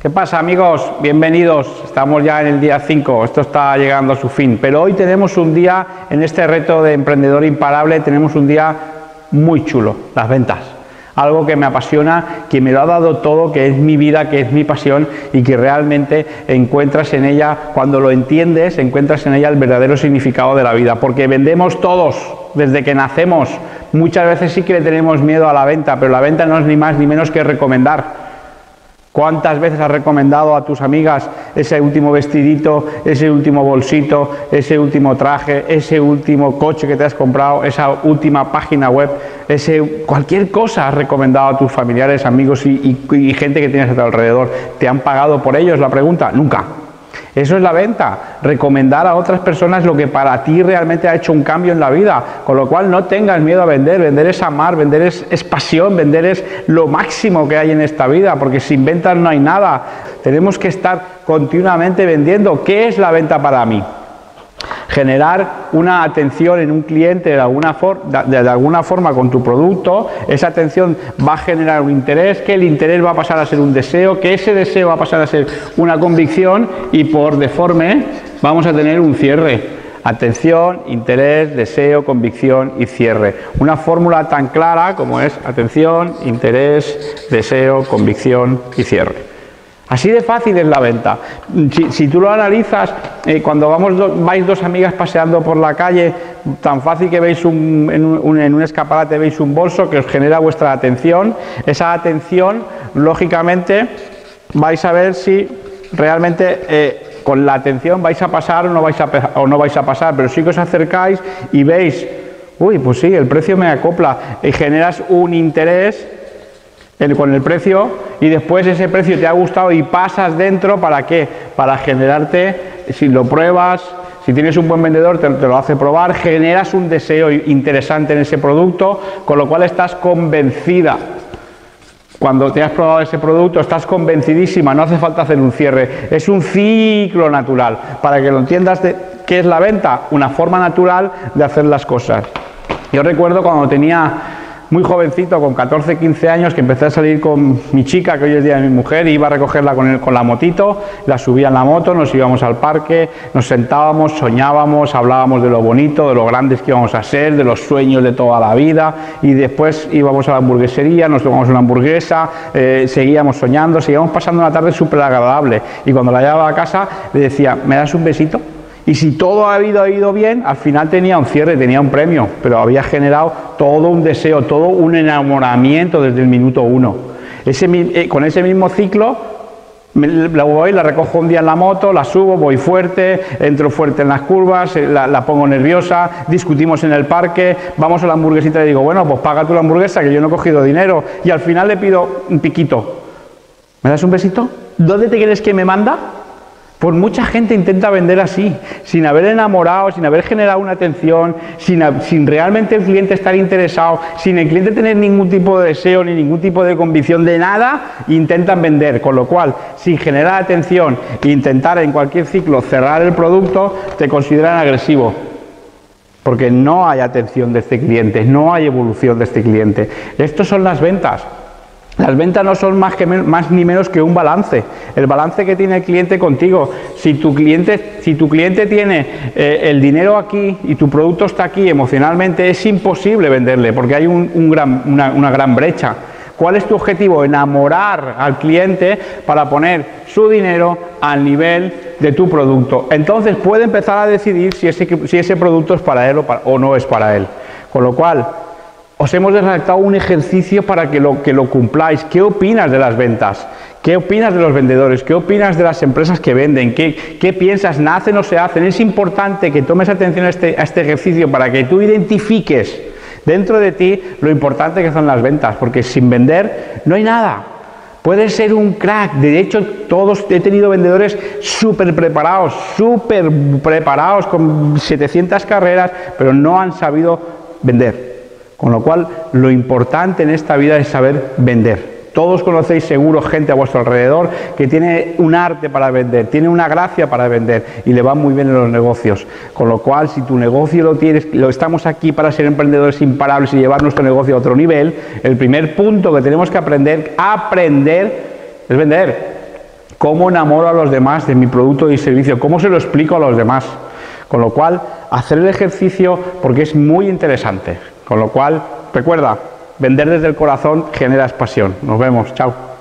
¿Qué pasa, amigos? Bienvenidos, estamos ya en el día 5, esto está llegando a su fin, pero hoy tenemos un día, en este reto de emprendedor imparable, tenemos un día muy chulo, las ventas. Algo que me apasiona, que me lo ha dado todo, que es mi vida, que es mi pasión y que realmente encuentras en ella, cuando lo entiendes, encuentras en ella el verdadero significado de la vida, porque vendemos todos, desde que nacemos. Muchas veces sí que le tenemos miedo a la venta, pero la venta no es ni más ni menos que recomendar. ¿Cuántas veces has recomendado a tus amigas ese último vestidito, ese último bolsito, ese último traje, ese último coche que te has comprado, esa última página web, cualquier cosa has recomendado a tus familiares, amigos y gente que tienes a tu alrededor? ¿Te han pagado por ello? Es la pregunta. Nunca. Eso es la venta, recomendar a otras personas lo que para ti realmente ha hecho un cambio en la vida, con lo cual no tengas miedo a vender. Vender es amar, vender es pasión, vender es lo máximo que hay en esta vida, porque sin ventas no hay nada. Tenemos que estar continuamente vendiendo. ¿Qué es la venta para mí? Generar una atención en un cliente de alguna forma con tu producto. Esa atención va a generar un interés, que el interés va a pasar a ser un deseo, que ese deseo va a pasar a ser una convicción y por deforme vamos a tener un cierre. Atención, interés, deseo, convicción y cierre. Una fórmula tan clara como es atención, interés, deseo, convicción y cierre. Así de fácil es la venta. Si tú lo analizas, cuando vais dos amigas paseando por la calle, tan fácil que veis en un escaparate veis un bolso que os genera vuestra atención. Esa atención, lógicamente, vais a ver si realmente con la atención vais a pasar o no vais a pasar, pero sí que os acercáis y veis, uy, pues sí, el precio me acopla, y generas un interés con el precio, y después ese precio te ha gustado y pasas dentro. ¿Para qué? Para generarte, si lo pruebas, si tienes un buen vendedor te lo hace probar, generas un deseo interesante en ese producto, con lo cual estás convencida. Cuando te has probado ese producto estás convencidísima, no hace falta hacer un cierre. Es un ciclo natural. Para que lo entiendas, ¿qué es la venta? Una forma natural de hacer las cosas. Yo recuerdo cuando tenía... muy jovencito, con 14, 15 años, que empecé a salir con mi chica, que hoy es día de mi mujer, y iba a recogerla con la motito, la subía en la moto, nos íbamos al parque, nos sentábamos, soñábamos, hablábamos de lo bonito, de lo grandes que íbamos a ser, de los sueños de toda la vida, y después íbamos a la hamburguesería, nos tomamos una hamburguesa, seguíamos soñando, seguíamos pasando una tarde súper agradable, y cuando la llevaba a casa le decía, ¿me das un besito? Y si todo ha ido bien, al final tenía un cierre, tenía un premio, pero había generado todo un deseo, todo un enamoramiento desde el minuto uno. Con ese mismo ciclo, la recojo un día en la moto, la subo, voy fuerte, entro fuerte en las curvas, la pongo nerviosa, discutimos en el parque, vamos a la hamburguesita y le digo, bueno, pues paga tú la hamburguesa, que yo no he cogido dinero, y al final le pido un piquito. ¿Me das un besito? ¿Dónde te crees que me manda? Pues mucha gente intenta vender así, sin haber enamorado, sin haber generado una atención, sin realmente el cliente estar interesado, sin el cliente tener ningún tipo de deseo ni ningún tipo de convicción de nada, intentan vender. Con lo cual, sin generar atención e intentar en cualquier ciclo cerrar el producto, te consideran agresivo. Porque no hay atención de este cliente, no hay evolución de este cliente. Estas son las ventas. Las ventas no son más ni menos que un balance, el balance que tiene el cliente contigo. Si tu cliente tiene el dinero aquí y tu producto está aquí emocionalmente, es imposible venderle, porque hay una gran brecha. ¿Cuál es tu objetivo? Enamorar al cliente para poner su dinero al nivel de tu producto. Entonces puede empezar a decidir si ese producto es para él o no es para él. Con lo cual, os hemos redactado un ejercicio para que lo cumpláis. ¿Qué opinas de las ventas? ¿Qué opinas de los vendedores? ¿Qué opinas de las empresas que venden? ¿Qué piensas? ¿Nacen o se hacen? Es importante que tomes atención a este ejercicio para que tú identifiques dentro de ti lo importante que son las ventas, porque sin vender no hay nada. Puedes ser un crack. De hecho, he tenido vendedores súper preparados, con 700 carreras, pero no han sabido vender. Con lo cual, lo importante en esta vida es saber vender. Todos conocéis seguro gente a vuestro alrededor que tiene un arte para vender, tiene una gracia para vender y le va muy bien en los negocios. Con lo cual, si tu negocio lo tienes, estamos aquí para ser emprendedores imparables y llevar nuestro negocio a otro nivel, el primer punto que tenemos que aprender es vender. ¿Cómo enamoro a los demás de mi producto y servicio? ¿Cómo se lo explico a los demás? Con lo cual, hacer el ejercicio, porque es muy interesante. Con lo cual, recuerda, vender desde el corazón generas pasión. Nos vemos, chao.